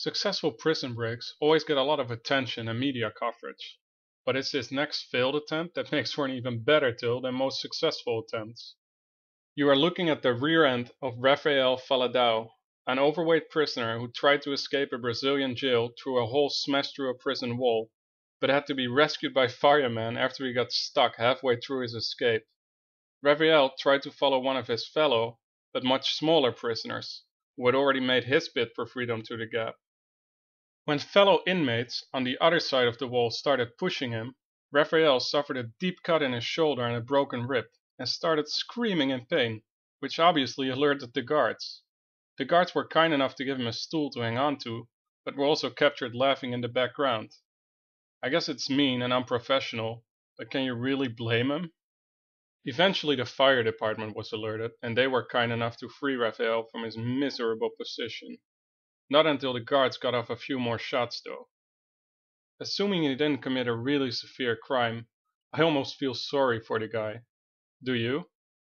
Successful prison breaks always get a lot of attention and media coverage, but it's this next failed attempt that makes for an even better tale than most successful attempts. You are looking at the rear end of Rafael Valadão, an overweight prisoner who tried to escape a Brazilian jail through a hole smashed through a prison wall, but had to be rescued by firemen after he got stuck halfway through his escape. Rafael tried to follow one of his fellow, but much smaller prisoners, who had already made his bid for freedom through the gap. When fellow inmates on the other side of the wall started pushing him, Rafael suffered a deep cut in his shoulder and a broken rib, and started screaming in pain, which obviously alerted the guards. The guards were kind enough to give him a stool to hang on to, but were also captured laughing in the background. I guess it's mean and unprofessional, but can you really blame him? Eventually the fire department was alerted, and they were kind enough to free Rafael from his miserable position. Not until the guards got off a few more shots though. Assuming he didn't commit a really severe crime, I almost feel sorry for the guy. Do you?